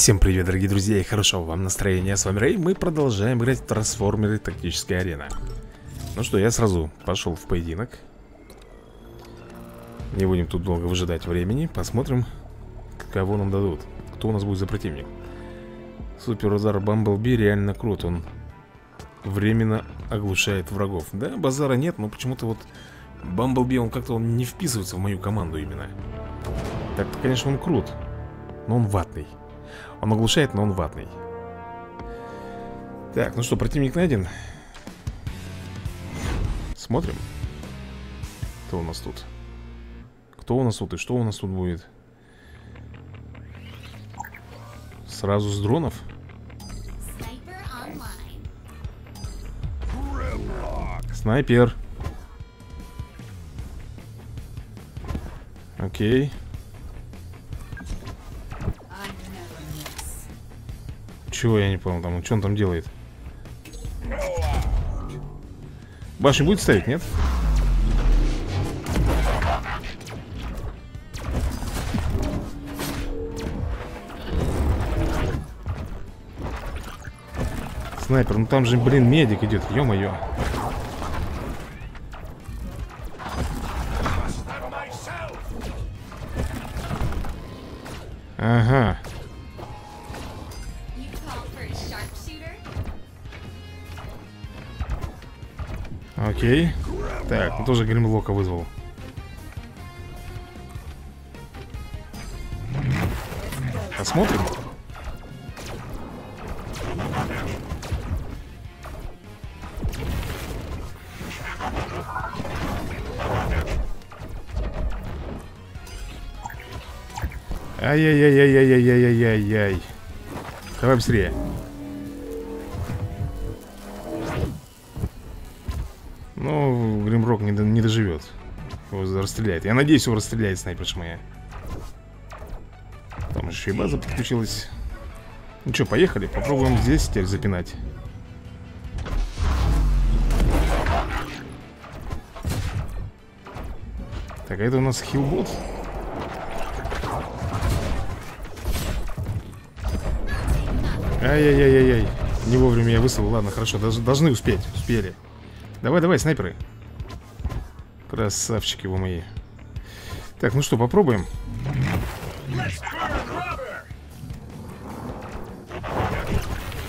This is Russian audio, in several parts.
Всем привет, дорогие друзья, и хорошего вам настроения. С вами Рэй, мы продолжаем играть в Трансформеры Тактическая арена. Ну что, я сразу пошел в поединок. Не будем тут долго выжидать времени. Посмотрим, кого нам дадут. Кто у нас будет за противник. Супер удар Бамблби реально крут. Он временно оглушает врагов. Да, базара нет, но почему-то вот Бамблби, он как-то не вписывается в мою команду именно. Так-то, конечно, он крут, но он ватный. Он оглушает, но он ватный. Так, ну что, противник найден. Смотрим. Кто у нас тут? Кто у нас тут и что у нас тут будет? Сразу с дронов? Снайпер. Окей. Чего я не понял там, что он там делает? Башню будет ставить, нет? Снайпер, ну там же, блин, медик идет, ё-моё. Ага. Окей. Так, ну тоже Гримлока вызвал. Посмотрим. Ай-яй-яй-яй-яй-яй-яй-яй-яй. Давай быстрее. Ну, Гримрок не доживет. Его расстреляет. Я надеюсь, его расстреляет снайперша моя. Там еще и база подключилась. Ну что, поехали. Попробуем здесь теперь запинать. Так, а это у нас хилбот. Ай-яй-яй-яй-яй. Не вовремя я выставил. Ладно, хорошо. Должны успеть. Успели. Давай-давай, снайперы. Красавчики вы мои. Так, ну что, попробуем.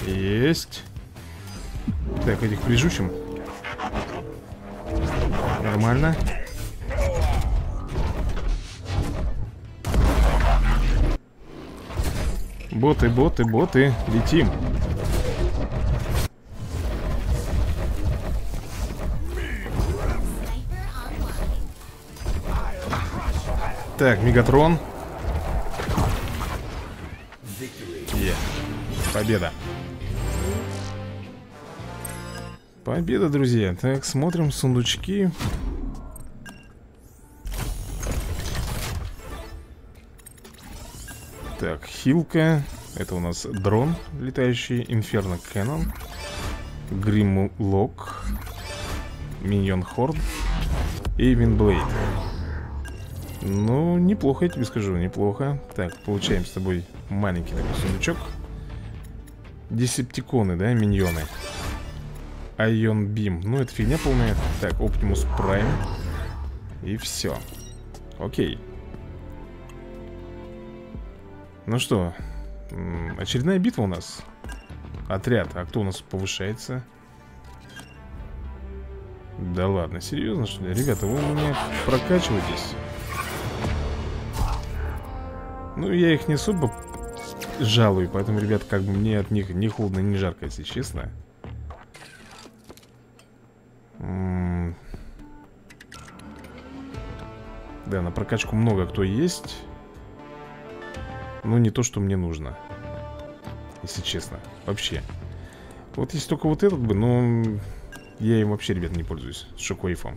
Есть. Так, этих прижучим. Нормально. Боты, боты, боты. Летим. Так, Мегатрон. Yeah. Победа. Победа, друзья. Так, смотрим сундучки. Так, хилка. Это у нас дрон летающий. Инферно Кэннон. Гримлок. Миньон Хорд. И Виндблейд. Ну, неплохо, я тебе скажу, неплохо. Так, получаем с тобой маленький такой сундучок. Десептиконы, да, миньоны. Ion Beam, ну это фигня полная. Так, Optimus Prime. И все. Окей. Ну что, очередная битва у нас. Отряд, а кто у нас повышается? Да ладно, серьезно что ли? Ребята, вы у меня прокачиваетесь. Ну, я их не особо жалую, поэтому, ребят, как бы мне от них ни холодно, ни жарко, если честно. Да, на прокачку много кто есть. Но не то, что мне нужно. Если честно, вообще. Вот есть только вот этот бы, но я им вообще, ребят, не пользуюсь. С Shockwave.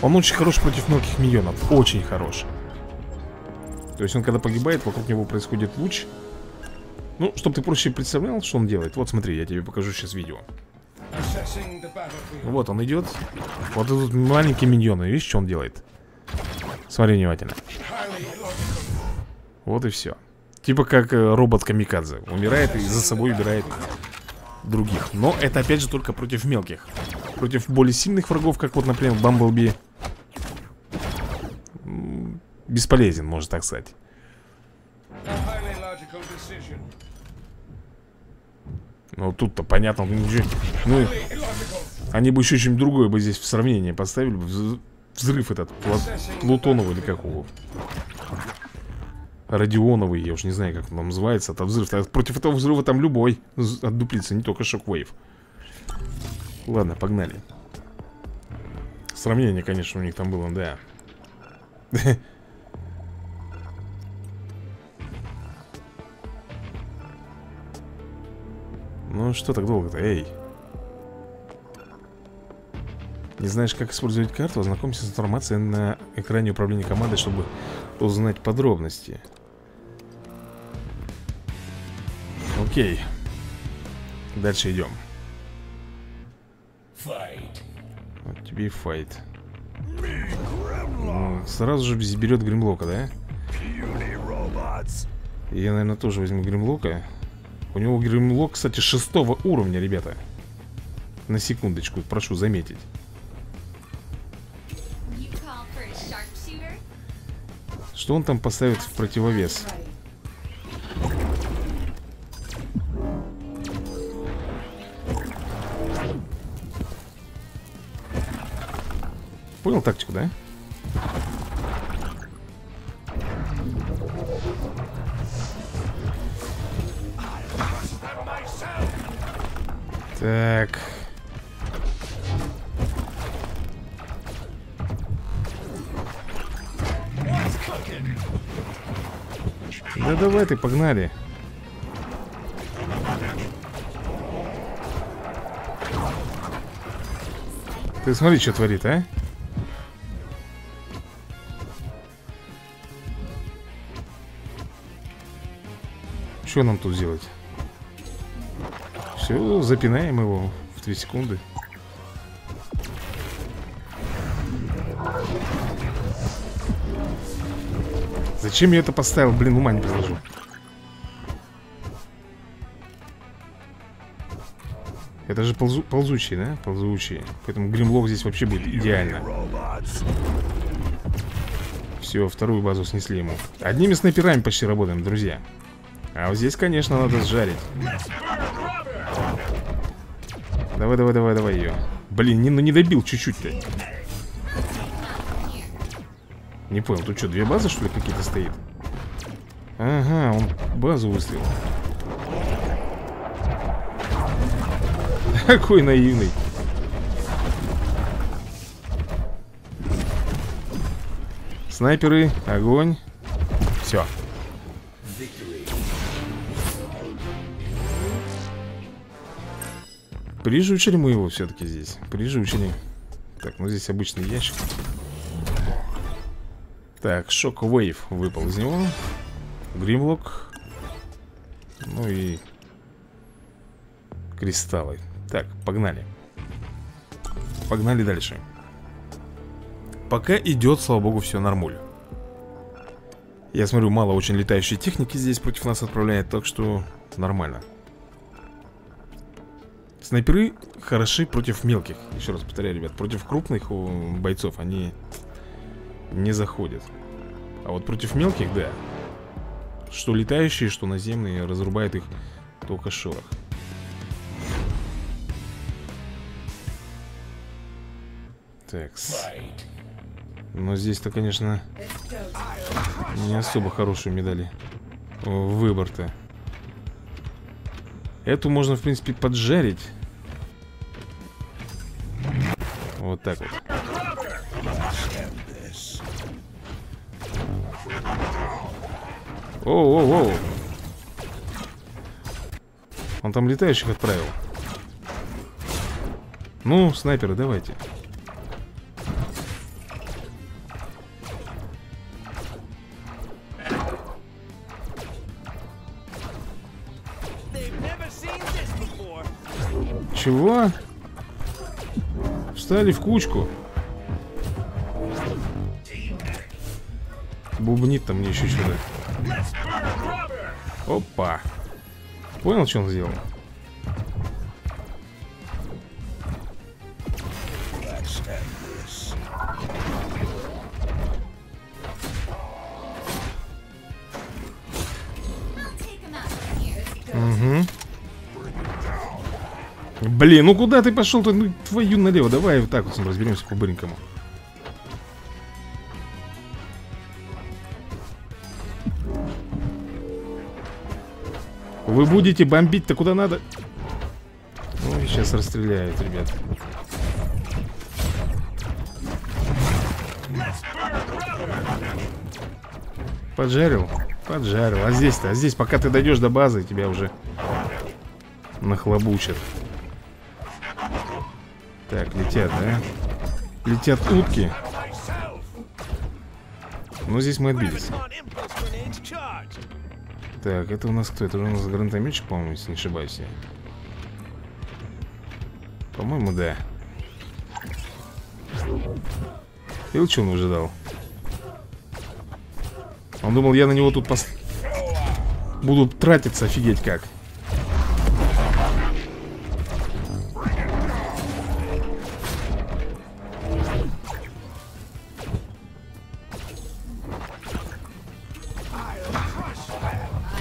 Он очень хорош против многих миньонов. Очень хорош. То есть он когда погибает, вокруг него происходит луч. Ну, чтобы ты проще представлял, что он делает. Вот смотри, я тебе покажу сейчас видео. Вот он идет. Вот тут маленькие миньоны. Видишь, что он делает? Смотри внимательно. Вот и все. Типа как робот-камикадзе. Умирает и за собой убирает других. Но это опять же только против мелких. Против более сильных врагов, как вот, например, Бамблби, бесполезен, можно так сказать. Ну тут-то понятно, ну, они бы еще чем-то другое бы здесь в сравнение поставили бы. Взрыв этот, плутоновый или какого, радионовый, я уж не знаю, как он называется. Это взрыв, против этого взрыва там любой отдуплится, не только Shockwave. Ладно, погнали. Сравнение, конечно, у них там было, да. Ну что так долго-то, эй. Не знаешь, как использовать карту? Ознакомься с информацией на экране управления командой, чтобы узнать подробности. Окей. Дальше идем. Вот тебе и файт. Сразу же берет Гримлока, да? Я, наверное, тоже возьму Гримлока. У него Гримлок, кстати, 6-го уровня, ребята. На секундочку, прошу заметить. Что он там поставит в противовес? Понял тактику, да? Так. Да давай ты, погнали. Ты смотри, что творит, а? Что нам тут делать? Все, запинаем его в 3 секунды. Зачем я это поставил? Блин, ума не приложу. Это же ползучие, да? Ползучие. Поэтому Гримлок здесь вообще будет идеально. Все, вторую базу снесли ему. Одними снайперами почти работаем, друзья. А вот здесь, конечно, надо сжарить. Давай, давай, давай, давай ее. Блин, ну не добил чуть-чуть-то. Не понял, тут что, 2 базы, что ли, какие-то стоит? Ага, он базу выставил. Какой наивный. Снайперы, огонь. Все. Прижучили мы его все-таки здесь. Прижучили. Так, ну здесь обычный ящик. Так, Shockwave выпал из него. Гримлок. Ну и кристаллы. Так, погнали. Погнали дальше. Пока идет, слава богу, все нормуль. Я смотрю, мало очень летающей техники здесь против нас отправляет, так что нормально. Снайперы хороши против мелких. Еще раз повторяю, ребят, против крупных бойцов они не заходит. А вот против мелких, да. Что летающие, что наземные, разрубает их только шорох. Так. Но здесь-то, конечно, не особо хорошие медали. Выбор-то. Эту можно, в принципе, поджарить. Вот так вот. Оу-оу-оу. Он там летающих отправил. Ну, снайперы, давайте. Чего? Встали в кучку. Бубнит там мне еще что-то. Опа. Понял, что он сделал? Угу. Блин, ну куда ты пошел-то? Ну, твою налево. Давай вот так вот разберемся по-быренькому. Вы будете бомбить-то куда надо? Ой, сейчас расстреляют, ребят. Поджарил? Поджарил. А здесь-то? А здесь, пока ты дойдешь до базы, тебя уже нахлобучат. Так, летят, да? Летят утки. Ну, здесь мы отбились. Так, это у нас кто? Это у нас гранатометчик, по-моему, если не ошибаюсь. По-моему, да. Или что он ожидал? Он думал, я на него тут буду тратиться, офигеть как.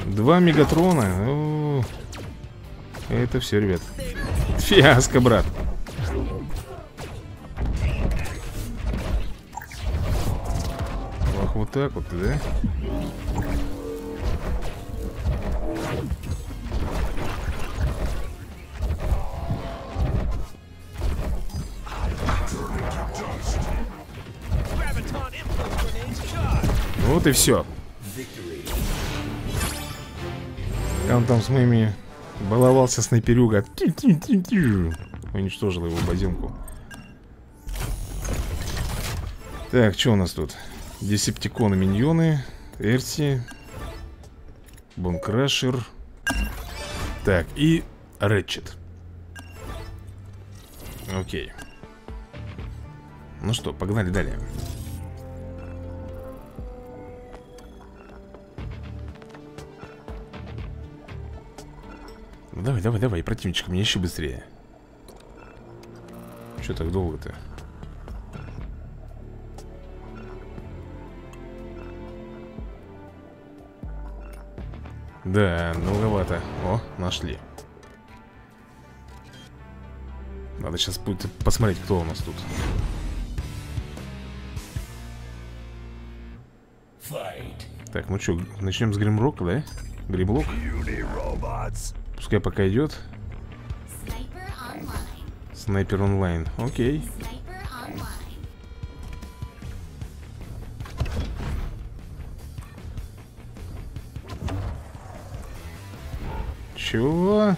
Два мегатрона. О -о -о. Это все, ребят. Фиаско, брат. Ох, вот так вот, да? Вот и все. Он там с моими баловался, снайперюга. Уничтожил его базинку. Так, что у нас тут? Десептиконы, миньоны, Эрси, Бумкрашер. Так, и Рэтчет. Окей. Ну что, погнали далее. Давай, давай, давай, противничка, мне еще быстрее. Че так долго-то? Да, долговато. О, нашли. Надо сейчас будет посмотреть, кто у нас тут. Так, ну что, начнем с Гримлока, да? Гримлок. Пускай пока идет. Снайпер онлайн. Окей. Чего?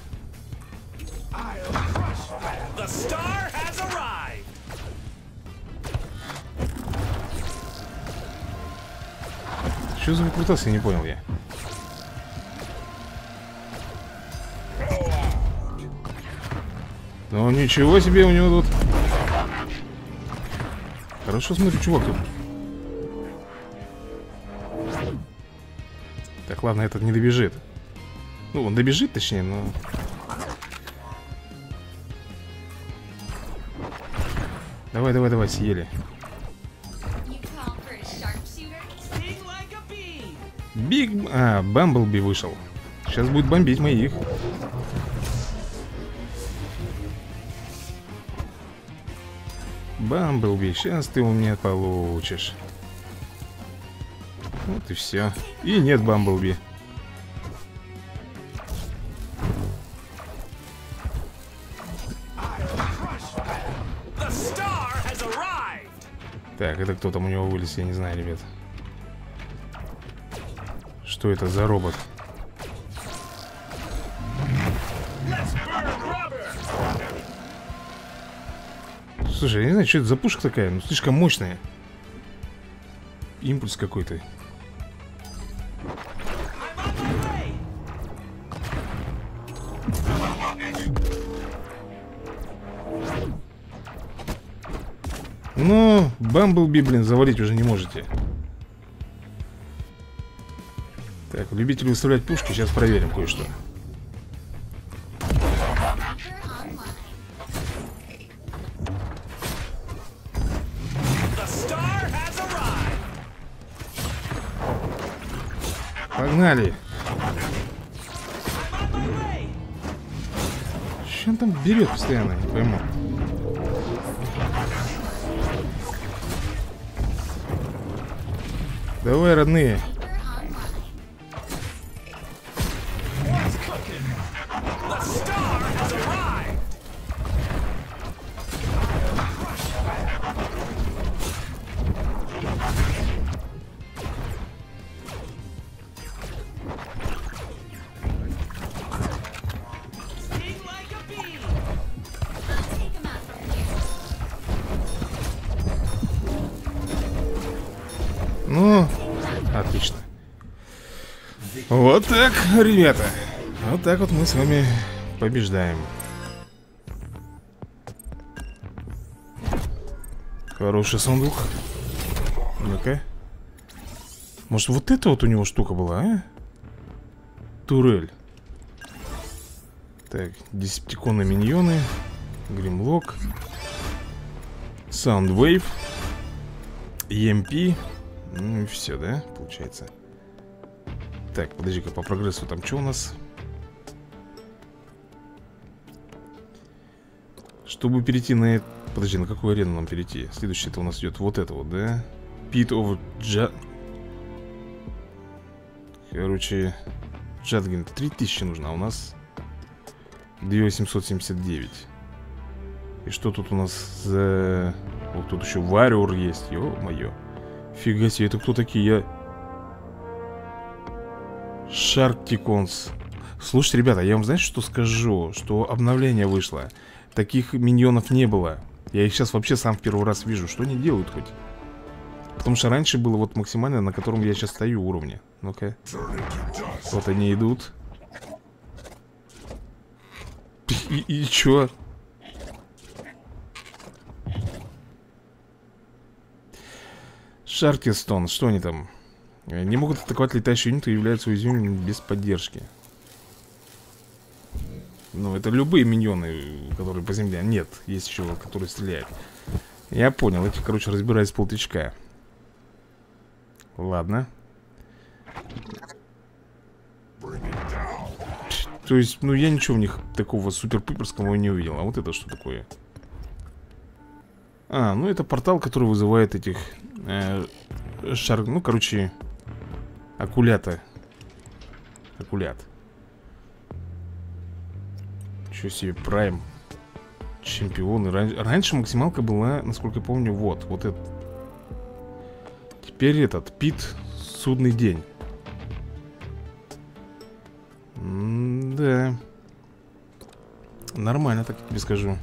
Что за выкрутасы, не понял я. Ну ничего себе у него тут. Хорошо, смотри, чувак тут. Так, ладно, этот не добежит. Ну, он добежит, точнее, но... Давай, давай, давай, съели. А, Бамблби вышел. Сейчас будет бомбить моих. Бамблби, сейчас ты у меня получишь. Вот и все. И нет Бамблби. Так, это кто там у него вылез, я не знаю, ребят. Что это за робот? Слушай, я не знаю, что это за пушка такая, но слишком мощная. Импульс какой-то. Ну, Бамблби, блин, завалить уже не можете. Так, любители выставлять пушки, сейчас проверим кое-что. Погнали. Что он там берет постоянно, не пойму. Давай, родные. Вот так, ребята. Вот так вот мы с вами побеждаем. Хороший сундук. Ну-ка. Может, вот это вот у него штука была, а? Турель. Так, десептиконы, миньоны. Гримлок. Саундвейв. EMP. Ну и все, да, получается. Так, подожди-ка, по прогрессу там что у нас? Чтобы перейти на... Подожди, на какую арену нам перейти? Следующее-то у нас идет вот это вот, да? Pit of Ja... Короче, Джаджин 3000 нужно, а у нас 2879. И что тут у нас за... Вот тут еще Вариор есть, ё-моё. Фига себе, это кто такие? Я... Шартиконс. Слушайте, ребята, я вам, знаете, что скажу? Что обновление вышло. Таких миньонов не было. Я их сейчас вообще сам в первый раз вижу. Что они делают хоть? Потому что раньше было вот максимально, на котором я сейчас стою, уровне. Ну-ка. Вот они идут. И чё? Шартистон, что они там? Не могут атаковать летающие юниты и являются уязвимыми без поддержки. Ну, это любые миньоны, которые по земле. Нет, есть еще, которые стреляют. Я понял, эти, короче, разбираюсь полтычка. Ладно. То есть, ну, я ничего в них такого супер-пуперского не увидел. А вот это что такое? А, ну, это портал, который вызывает этих... ну, короче... Акулята. Акулят. Чё себе, прайм. Чемпионы. Раньше максималка была, насколько я помню, вот. Вот это. Теперь этот. Пит. Судный день. Да. Нормально, так я тебе скажу.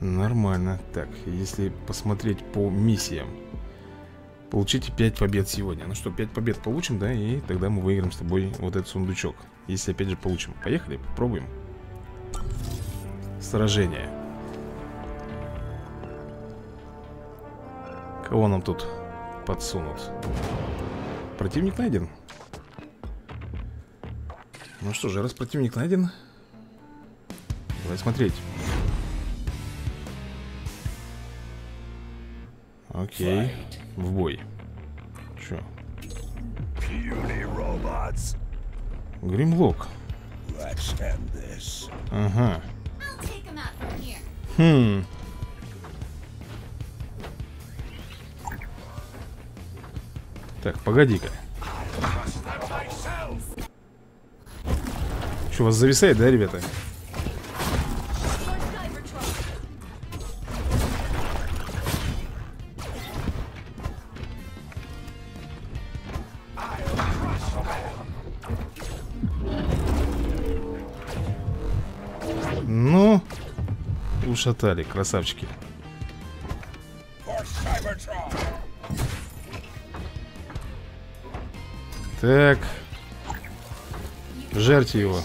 Нормально. Так, если посмотреть по миссиям. Получите 5 побед сегодня. Ну что, 5 побед получим, да? И тогда мы выиграем с тобой вот этот сундучок. Если опять же получим. Поехали, попробуем. Сражение. Кого нам тут подсунут? Противник найден. Ну что же, раз противник найден, давай смотреть. Окей, в бой. Чё? Гримлок. Ага. Хм. Так, погоди-ка. Чё, вас зависает, да, ребята? Шатали, красавчики. Так. Жарьте его.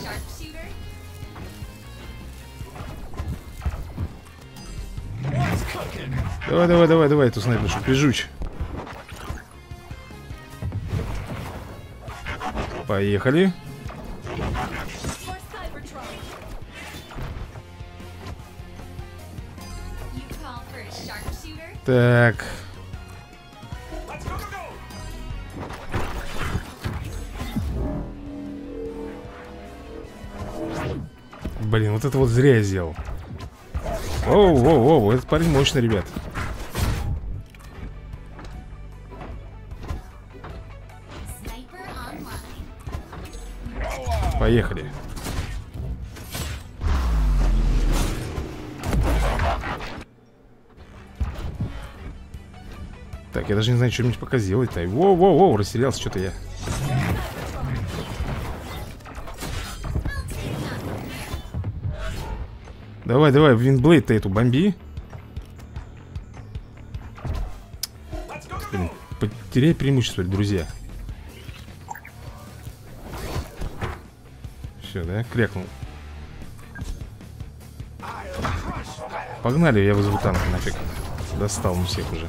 Давай, давай, давай, давай эту снайпершу прижучь. Поехали. Так. Блин, вот это вот зря я сделал. Оу, этот парень мощный, ребят. Поехали. Так, я даже не знаю, что мне пока сделать-то. Воу, растерялся что-то я. Давай, Виндблейд-то эту бомби. Блин, потеряй преимущество, друзья. Все, да, крякнул. Погнали, я вызову танк нафиг. Достал он всех уже.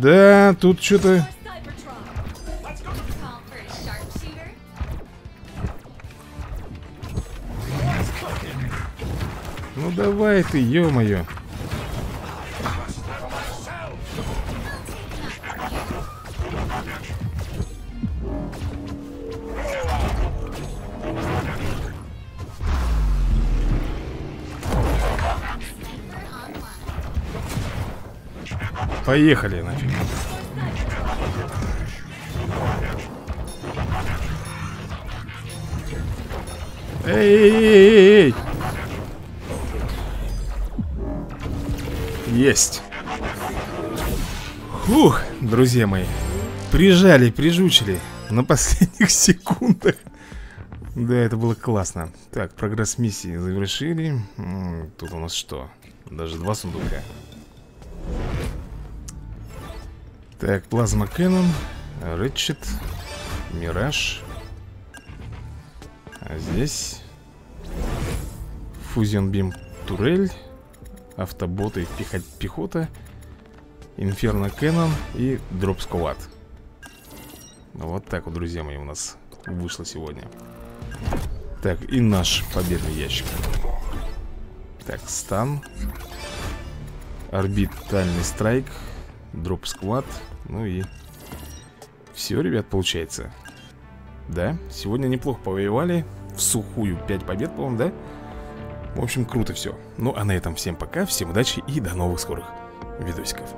Да, тут что-то... Ну давай ты, ё-моё. Поехали, нафиг. Эй! Есть. Фух, друзья мои. Прижали, прижучили. На последних секундах. Да, это было классно. Так, прогресс миссии завершили. Тут у нас что? Даже два сундука. Так, Плазма Кэннон, Рэтчет, Мираж. А здесь Фузион Бим, Турель, Автоботы, Пехота, Инферно Кэннон и Дропсковат. Вот так вот, друзья мои, у нас вышло сегодня. Так, и наш победный ящик. Так, стан, Орбитальный Страйк, Дропсквад. Ну и все, ребят, получается. Да, сегодня неплохо повоевали. В сухую 5 побед, по-моему, да? В общем, круто все. Ну а на этом всем пока, всем удачи и до новых скорых видосиков.